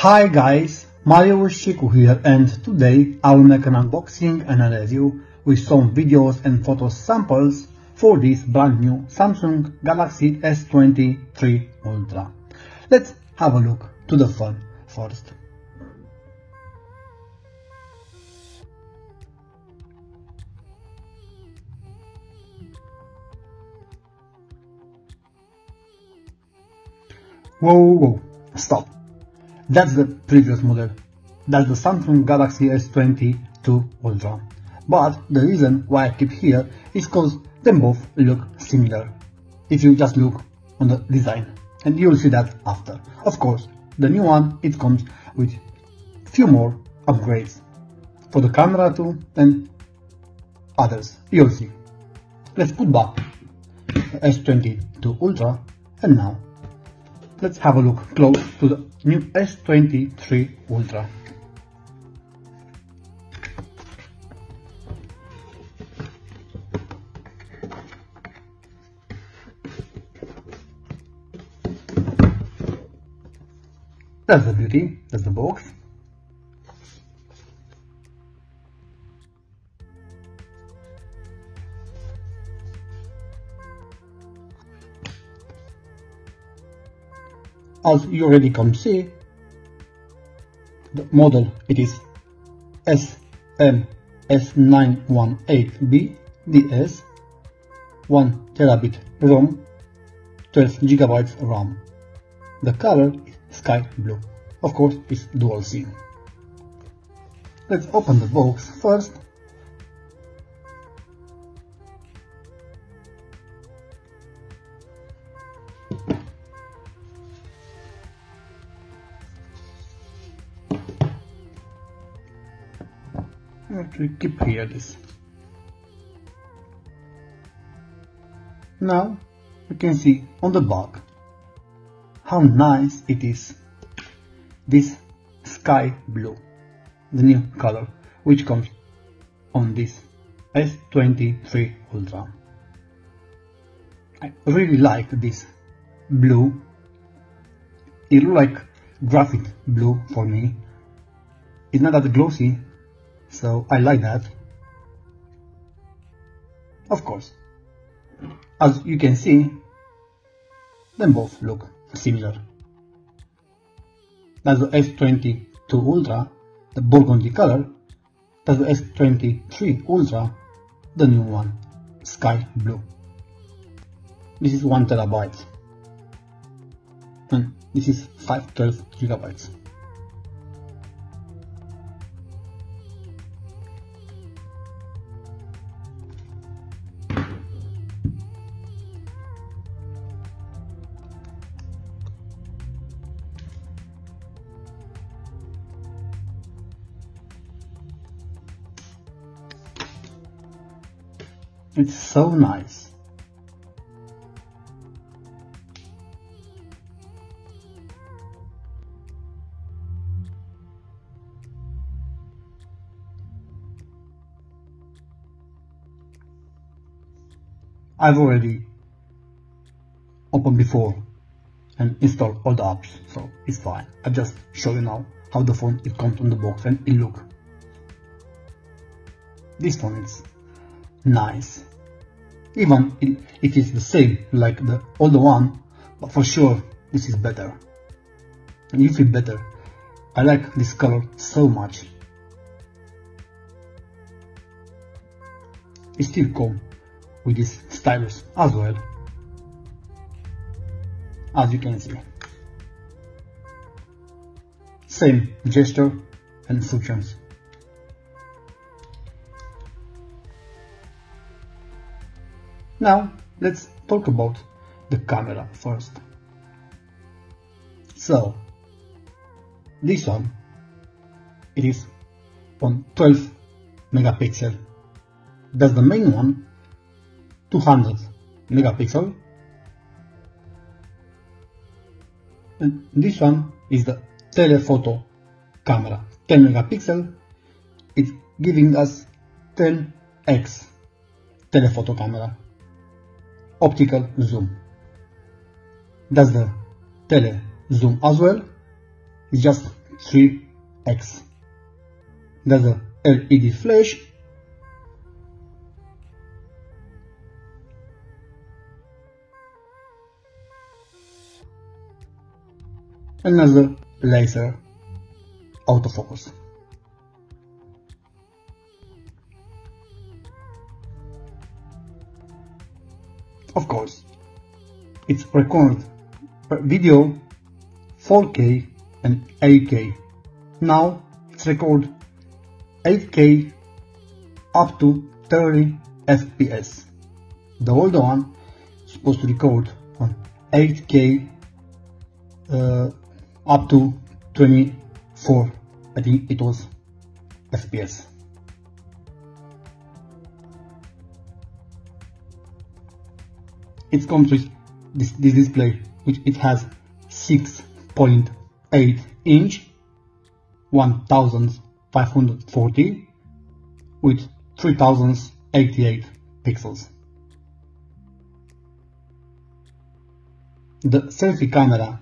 Hi guys, Mario Shiku here, and today I will make an unboxing and a review with some videos and photo samples for this brand new Samsung Galaxy S23 Ultra. Let's have a look to the phone first. Whoa, stop. That's the previous model. That's the Samsung Galaxy S22 Ultra. But the reason why I keep here is because they both look similar. If you just look on the design, and you'll see that after. Of course, the new one, it comes with few more upgrades for the camera too and others. You'll see. Let's put back the S22 Ultra, and now let's have a look close to the new S23 Ultra. That's the beauty, that's the box. As you already can see, the model, it is SM-S918B-DS, 1TB ROM, 12GB RAM. The color is sky blue. Of course, it's dual SIM. Let's open the box first. We keep here this. Now you can see on the back how nice it is, this sky blue, the new color which comes on this S23 Ultra. I really like this blue. It looks like graphite blue for me. It's not that glossy, so I like that. Of course, as you can see, they both look similar. That's the S22 Ultra, the burgundy color. That's the S23 Ultra, the new one, sky blue. This is 1TB and this is 512GB. It's so nice. I've already opened before and installed all the apps, so it's fine. I just show you now how the phone it comes on the box and it look. This phone is nice, even if it's the same like the older one, but for sure this is better and you feel better. I like this color so much. It still comes with this stylus as well, as you can see, same gesture and instructions. Now let's talk about the camera first. So this one, it is on 12 megapixel. That's the main one, 200 megapixel, and this one is the telephoto camera, 10 megapixel. It's giving us 10x telephoto camera. Optical zoom. That's the tele zoom as well. It's just 3x. There's a LED flash. Another laser autofocus. Of course, it's record video 4K and 8K. Now it's record 8K up to 30 FPS. The old one is supposed to record on 8K up to 24, I think it was FPS. It comes with this display, which it has 6.8 inch 1540 with 3088 pixels. The selfie camera,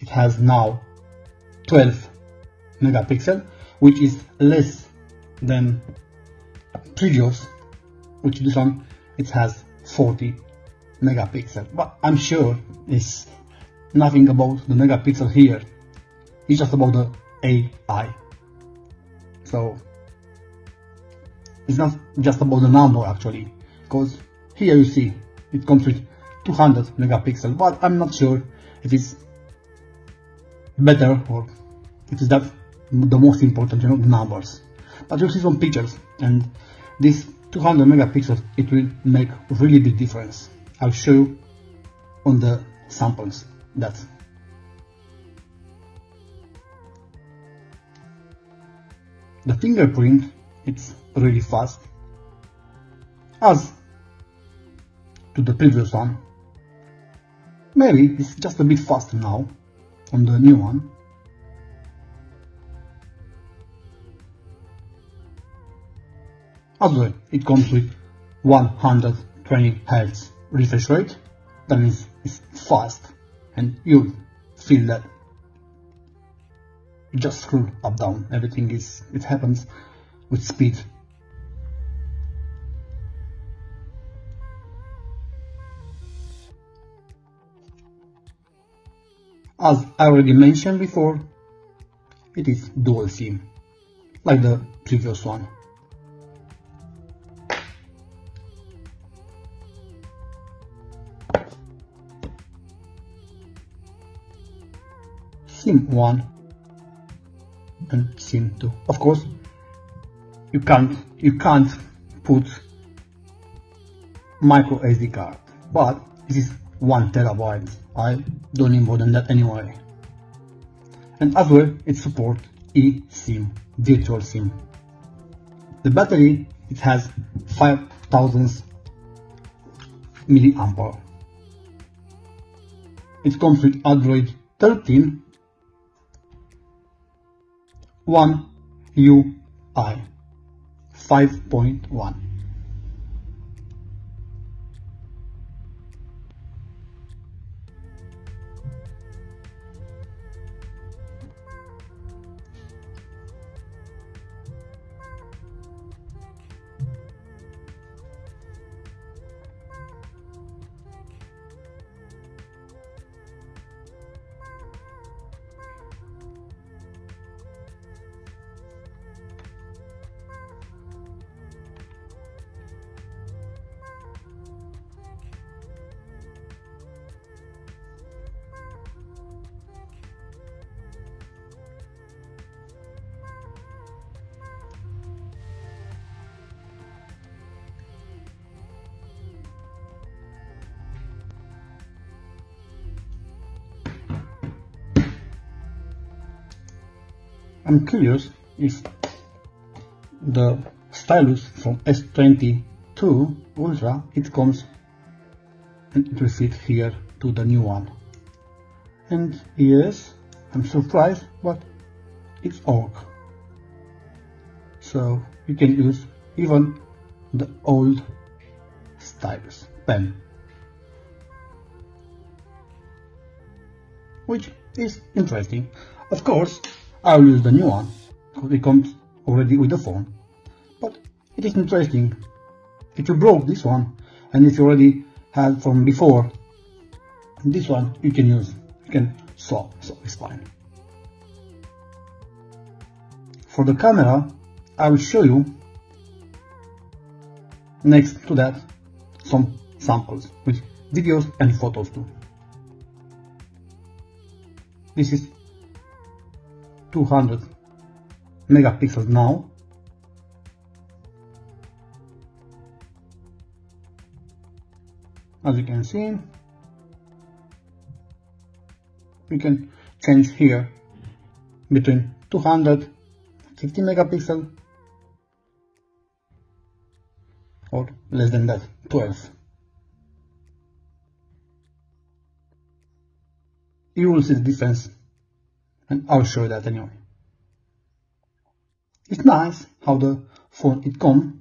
it has now 12 megapixel, which is less than previous, which this one it has 40 megapixel, but I'm sure it's nothing about the megapixel here, it's just about the AI. So it's not just about the number actually, because here you see it comes with 200 megapixel, but I'm not sure if it's better or it is that the most important, you know, numbers. But you see some pictures, and this 200 megapixels it will make really big difference. I'll show you on the samples that. The fingerprint, it's really fast as to the previous one. Maybe it's just a bit faster now on the new one. As well, it comes with 120 Hz refresh rate, that means it's fast, and you feel that. You just scroll up, down, everything is, it happens with speed. As I already mentioned before, it is dual SIM, like the previous one. SIM 1 and SIM 2. Of course, you can't put micro SD card, but this is 1 terabyte. I don't need more than that anyway. And as well, it supports eSIM, virtual SIM. The battery it has 5000 milliampere. It comes with Android 13. 1UI 5.1. I'm curious if the stylus from S22 Ultra it comes and it will fit here to the new one. And yes, I'm surprised, but it's ORG. So you can use even the old stylus pen, which is interesting. Of course, I will use the new one because it comes already with the phone. But it is interesting. If you broke this one, and if you already have from before this one, you can use, you can swap, so it's fine. For the camera, I will show you next to that some samples with videos and photos too. This is 200 megapixels now. As you can see, we can change here between 250 megapixel or less than that, 12. You will see the difference, and I'll show you that anyway. It's nice how the phone it comes.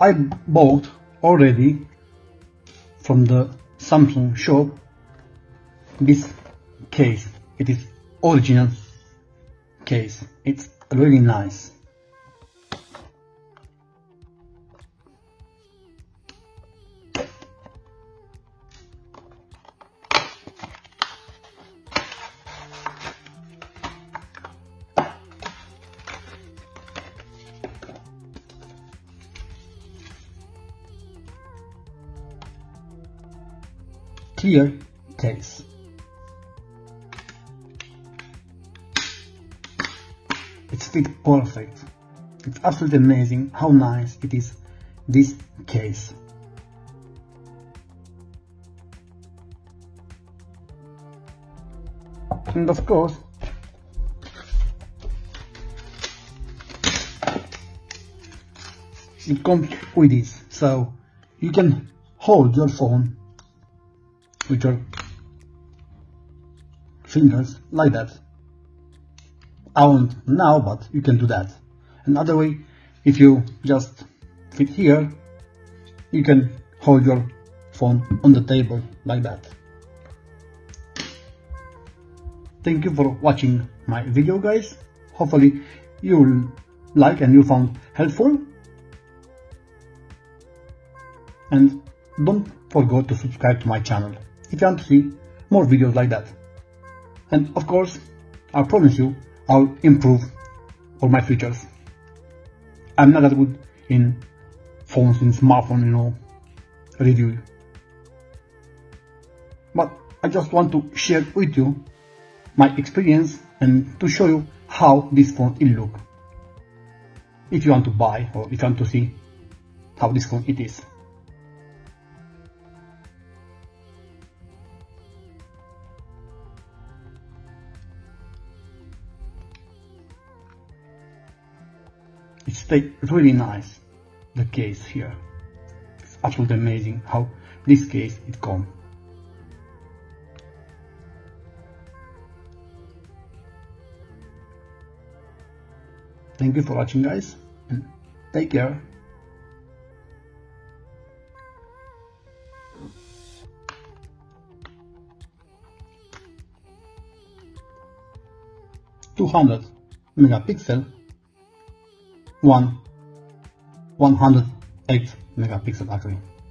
I bought already from the Samsung shop this case. It is original case. It's really nice. Clear. Thanks. It's fit perfect. It's absolutely amazing how nice it is, this case. And of course, it comes with this, so you can hold your phone with your fingers like that. I won't now, but you can do that. Another way, if you just fit here, you can hold your phone on the table like that. Thank you for watching my video, guys. Hopefully you'll like and you found helpful. And don't forget to subscribe to my channel if you want to see more videos like that. And of course, I promise you, I'll improve all my features. I'm not that good in phones and smartphone, review. But I just want to share with you my experience and to show you how this phone will look. If you want to buy or if you want to see how this phone it is. It stays really nice, the case here. It's absolutely amazing how this case it comes. Thank you for watching, guys, and take care. $200 megapixel, 108 megapixel actually.